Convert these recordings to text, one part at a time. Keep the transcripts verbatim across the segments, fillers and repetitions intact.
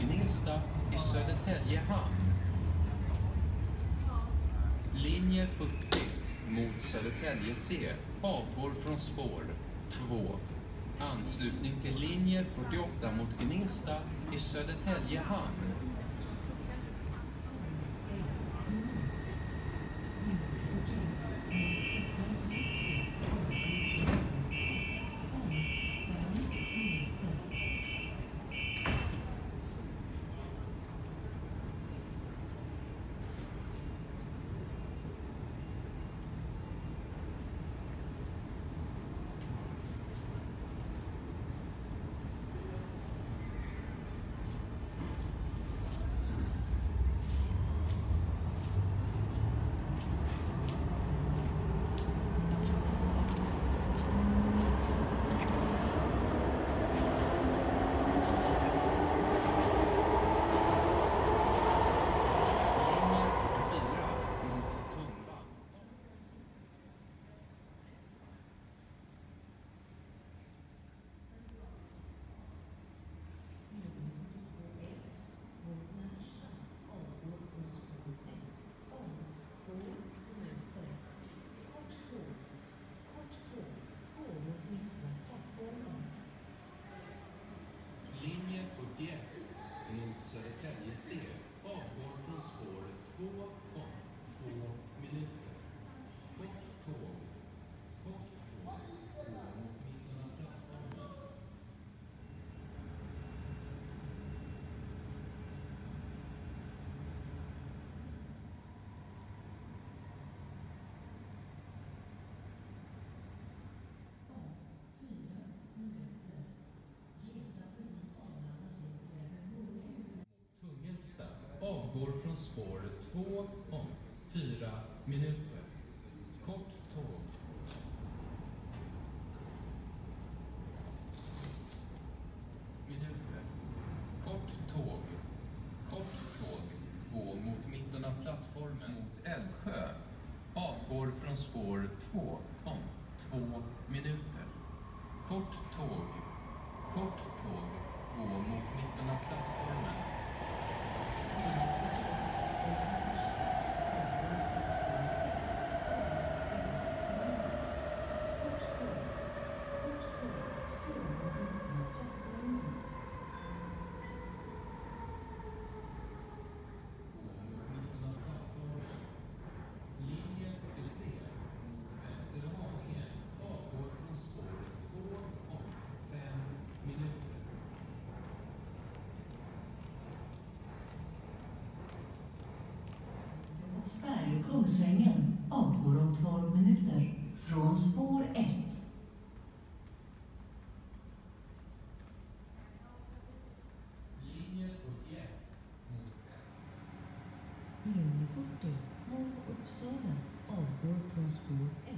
Gnesta i Södertäljehamn. Linje fyrtio mot Södertälje C avgår från spår två. Anslutning till linje fyrtioåtta mot Gnesta i Södertäljehamn. Södertälje C avgår från spår två om två minuter. Kort tåg. Kort tåg. Går mot mitten av plattformen. Avgår från spår två om fyra minuter. Kort tåg. Minuter. Kort tåg. Kort tåg. Gå mot mitten av plattformen mot Älvsjö. Avgår från spår två om två minuter. Kort tåg. Kort tåg. Gå mot mitten av plattformen. Spärr Kungsängen avgår om tolv minuter från spår ett. Linje fyrtioett Linje fyrtio mot Uppsala avgår från spår ett.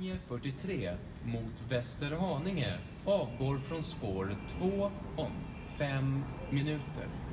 Linje fyrtiotre mot Västerhaninge avgår från spår två om fem minuter.